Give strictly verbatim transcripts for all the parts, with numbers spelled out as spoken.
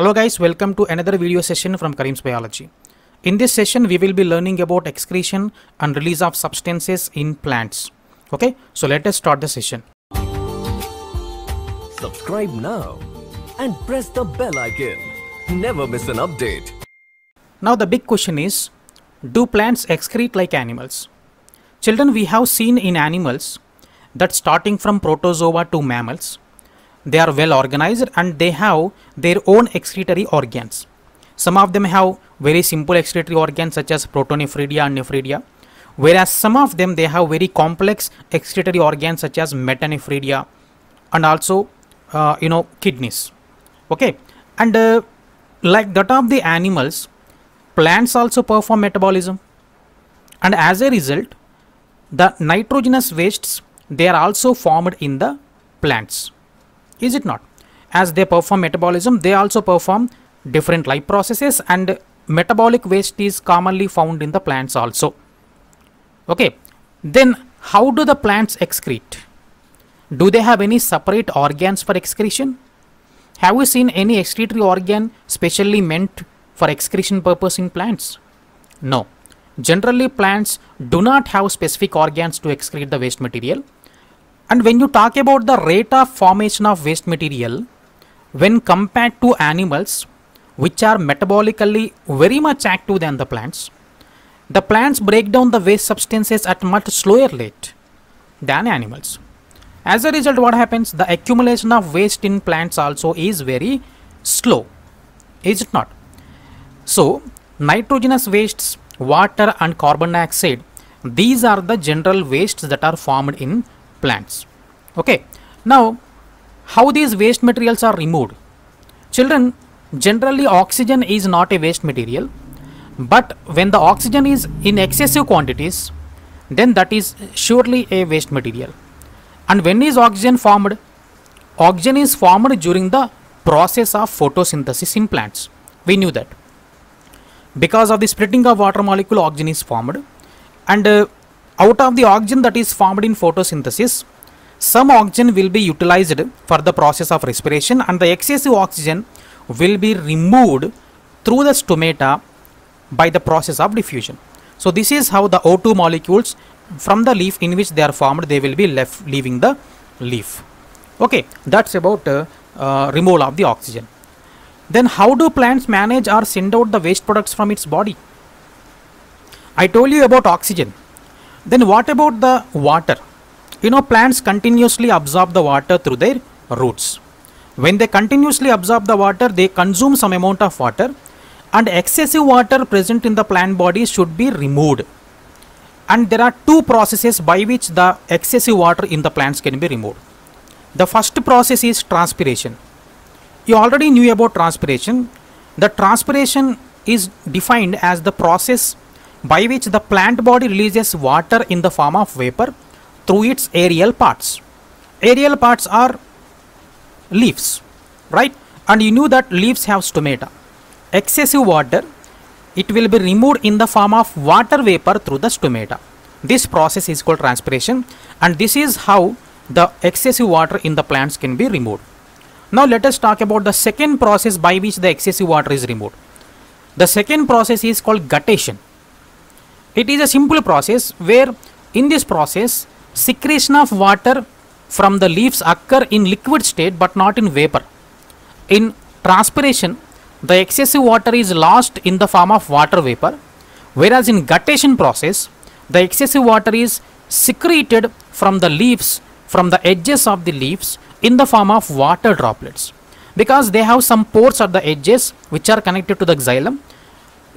Hello guys, welcome to another video session from Karim's Biology. In this session we will be learning about excretion and release of substances in plants. Okay, so let us start the session. Subscribe now and press the bell icon. Never miss an update. Now the big question is, do plants excrete like animals? Children, we have seen in animals that starting from protozoa to mammals, they are well organized and they have their own excretory organs. Some of them have very simple excretory organs such as protonephridia and nephridia, whereas some of them they have very complex excretory organs such as metanephridia and also uh, you know kidneys. Okay, and uh, like that of the animals, plants also perform metabolism, and as a result the nitrogenous wastes, they are also formed in the plants. Is it not? As they perform metabolism, they also perform different life processes, and metabolic waste is commonly found in the plants also. Okay, then how do the plants excrete? Do they have any separate organs for excretion? Have you seen any excretory organ specially meant for excretion purpose in plants? No. Generally plants do not have specific organs to excrete the waste material. And when you talk about the rate of formation of waste material, when compared to animals, which are metabolically very much active than the plants, the plants break down the waste substances at much slower rate than animals. As a result, what happens? The accumulation of waste in plants also is very slow. Is it not? So, nitrogenous wastes, water and carbon dioxide, these are the general wastes that are formed in plants. Okay, now how these waste materials are removed? Children, generally oxygen is not a waste material, but when the oxygen is in excessive quantities, then that is surely a waste material. And when is oxygen formed? Oxygen is formed during the process of photosynthesis in plants. We knew that. Because of the splitting of water molecule, oxygen is formed, and uh, out of the oxygen that is formed in photosynthesis, some oxygen will be utilized for the process of respiration, and the excessive oxygen will be removed through the stomata by the process of diffusion. So this is how the O two molecules from the leaf in which they are formed, they will be left leaving the leaf. Okay, that's about uh, uh, removal of the oxygen. Then how do plants manage or send out the waste products from its body? I told you about oxygen. Then what about the water? You know, plants continuously absorb the water through their roots. When they continuously absorb the water, they consume some amount of water, and excessive water present in the plant body should be removed. And there are two processes by which the excessive water in the plants can be removed. The first process is transpiration. You already knew about transpiration. The transpiration is defined as the process by which the plant body releases water in the form of vapor through its aerial parts. Aerial parts are leaves, right? And you knew that leaves have stomata. Excessive water, it will be removed in the form of water vapor through the stomata. This process is called transpiration, and this is how the excessive water in the plants can be removed. Now let us talk about the second process by which the excessive water is removed. The second process is called guttation. It is a simple process where in this process secretion of water from the leaves occur in liquid state but not in vapor. In transpiration, the excessive water is lost in the form of water vapor, whereas in guttation process, the excessive water is secreted from the leaves, from the edges of the leaves in the form of water droplets, because they have some pores at the edges which are connected to the xylem.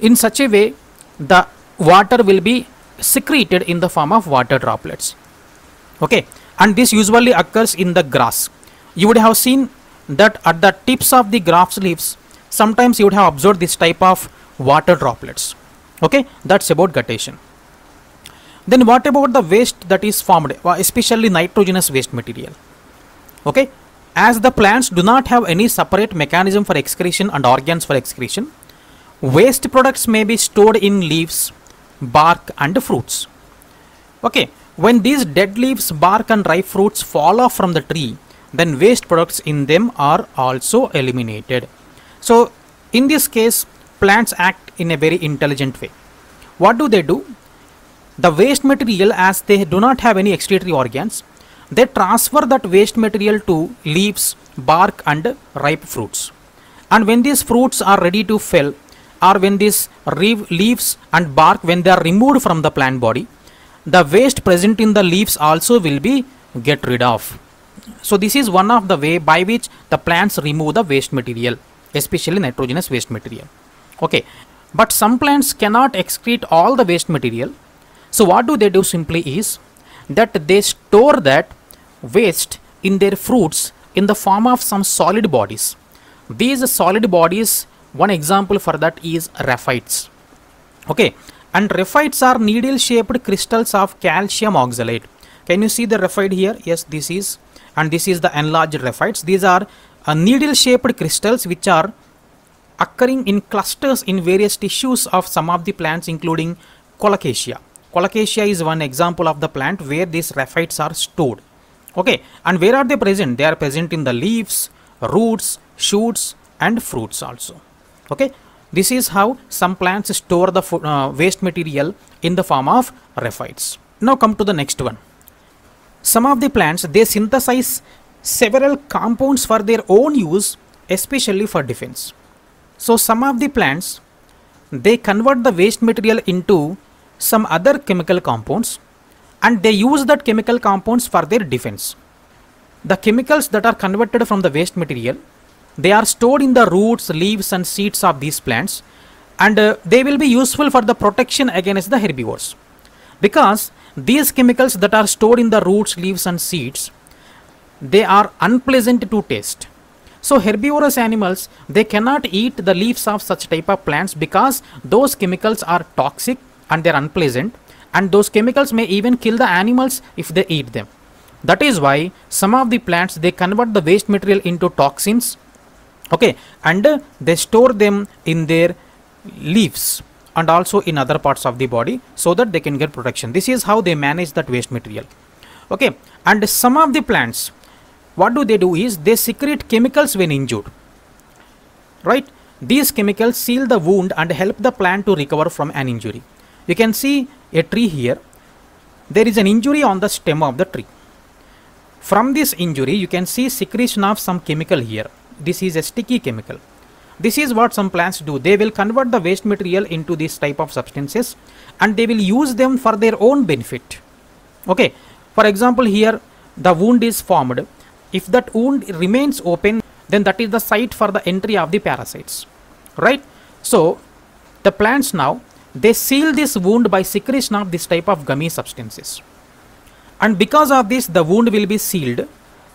In such a way, the water will be secreted in the form of water droplets. Okay, and this usually occurs in the grass. You would have seen that at the tips of the grass leaves, sometimes you would have observed this type of water droplets. Okay, that's about guttation. Then what about the waste that is formed, especially nitrogenous waste material? Okay, as the plants do not have any separate mechanism for excretion and organs for excretion, waste products may be stored in leaves, bark and fruits. Okay, when these dead leaves, bark and ripe fruits fall off from the tree, then waste products in them are also eliminated. So in this case, plants act in a very intelligent way. What do they do? The waste material, as they do not have any excretory organs, they transfer that waste material to leaves, bark and ripe fruits. And when these fruits are ready to fall, or when these leaves and bark, when they are removed from the plant body, the waste present in the leaves also will be get rid of. So this is one of the way by which the plants remove the waste material, especially nitrogenous waste material. Okay, but some plants cannot excrete all the waste material. So what do they do simply is that they store that waste in their fruits in the form of some solid bodies. These solid bodies, one example for that is raphides. Okay, and raphides are needle shaped crystals of calcium oxalate. Can you see the raphide here? Yes, this is, and this is the enlarged raphides. These are uh, needle shaped crystals which are occurring in clusters in various tissues of some of the plants, including Colocasia. Colocasia is one example of the plant where these raphides are stored. Okay, and where are they present? They are present in the leaves, roots, shoots and fruits also. Okay, this is how some plants store the uh, waste material in the form of raphides. Now come to the next one. Some of the plants, they synthesize several compounds for their own use, especially for defense. So some of the plants, they convert the waste material into some other chemical compounds and they use that chemical compounds for their defense. The chemicals that are converted from the waste material, they are stored in the roots, leaves and seeds of these plants, and uh, they will be useful for the protection against the herbivores, because these chemicals that are stored in the roots, leaves and seeds, they are unpleasant to taste. So herbivorous animals, they cannot eat the leaves of such type of plants because those chemicals are toxic and they are unpleasant, and those chemicals may even kill the animals if they eat them. That is why some of the plants, they convert the waste material into toxins. Okay, and uh, they store them in their leaves and also in other parts of the body so that they can get protection. This is how they manage that waste material. Okay, and some of the plants, what do they do is they secrete chemicals when injured, right? These chemicals seal the wound and help the plant to recover from an injury. You can see a tree here. There is an injury on the stem of the tree. From this injury, you can see secretion of some chemical here. This is a sticky chemical. This is what some plants do. They will convert the waste material into this type of substances and they will use them for their own benefit. Okay, for example, here the wound is formed. If that wound remains open, then that is the site for the entry of the parasites, right? So the plants now, they seal this wound by secretion of this type of gummy substances, and because of this the wound will be sealed,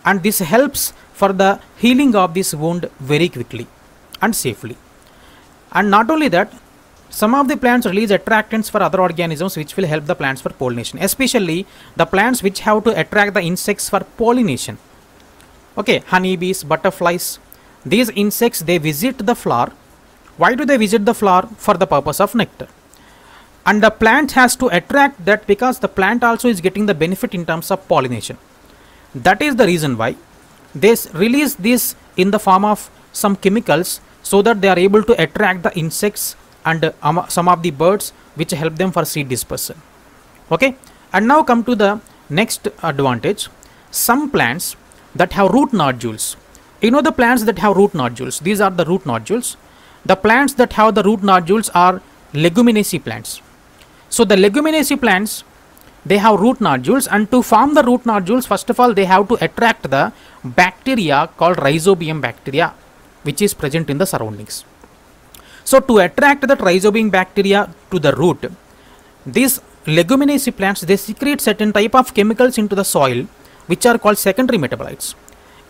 and this helps for the healing of this wound very quickly and safely. And not only that, some of the plants release attractants for other organisms which will help the plants for pollination, especially the plants which have to attract the insects for pollination. Okay, honeybees, butterflies, these insects, they visit the flower. Why do they visit the flower? For the purpose of nectar. And the plant has to attract that because the plant also is getting the benefit in terms of pollination. That is the reason why they release this in the form of some chemicals so that they are able to attract the insects and uh, some of the birds which help them for seed dispersal. Okay, and now come to the next advantage. Some plants that have root nodules, you know the plants that have root nodules, these are the root nodules. The plants that have the root nodules are leguminosae plants. So the leguminosae plants, they have root nodules, and to form the root nodules, first of all they have to attract the bacteria called rhizobium bacteria which is present in the surroundings. So to attract that rhizobium bacteria to the root, these leguminosae plants, they secrete certain type of chemicals into the soil which are called secondary metabolites,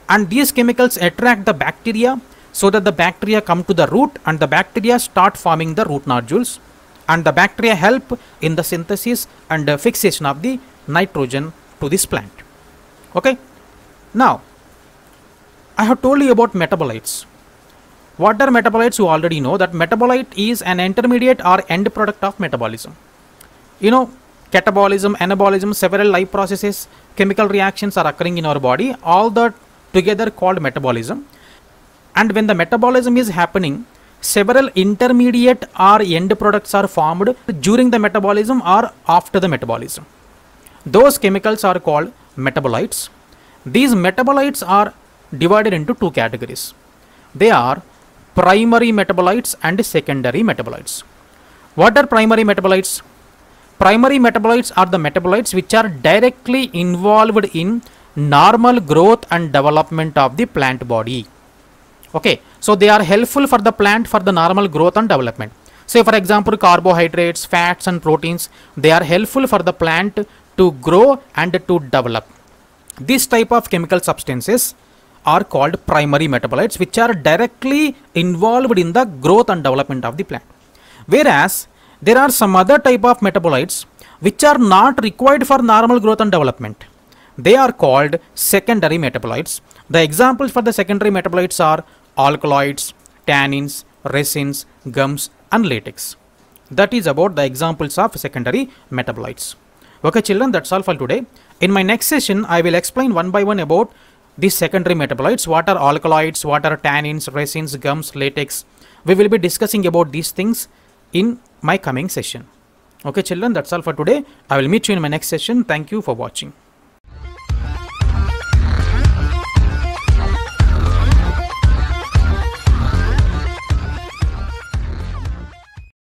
and these chemicals attract the bacteria so that the bacteria come to the root and the bacteria start forming the root nodules, and the bacteria help in the synthesis and the fixation of the nitrogen to this plant. Okay, now I have told you about metabolites. What are metabolites? You already know that metabolite is an intermediate or end product of metabolism. You know, catabolism, anabolism, several life processes, chemical reactions are occurring in our body, all that together called metabolism. And when the metabolism is happening, several intermediate or end products are formed during the metabolism or after the metabolism. Those chemicals are called metabolites. These metabolites are divided into two categories. They are primary metabolites and secondary metabolites. What are primary metabolites? Primary metabolites are the metabolites which are directly involved in normal growth and development of the plant body. Okay, so they are helpful for the plant for the normal growth and development. Say for example, carbohydrates, fats and proteins, they are helpful for the plant to grow and to develop. This type of chemical substances are called primary metabolites, which are directly involved in the growth and development of the plant. Whereas there are some other type of metabolites which are not required for normal growth and development. They are called secondary metabolites. The examples for the secondary metabolites are alkaloids, tannins, resins, gums and latex. That is about the examples of secondary metabolites. Okay children, that's all for today. In my next session, I will explain one by one about these secondary metabolites. What are alkaloids, what are tannins, resins, gums, latex. We will be discussing about these things in my coming session. Okay children, that's all for today. I will meet you in my next session. Thank you for watching.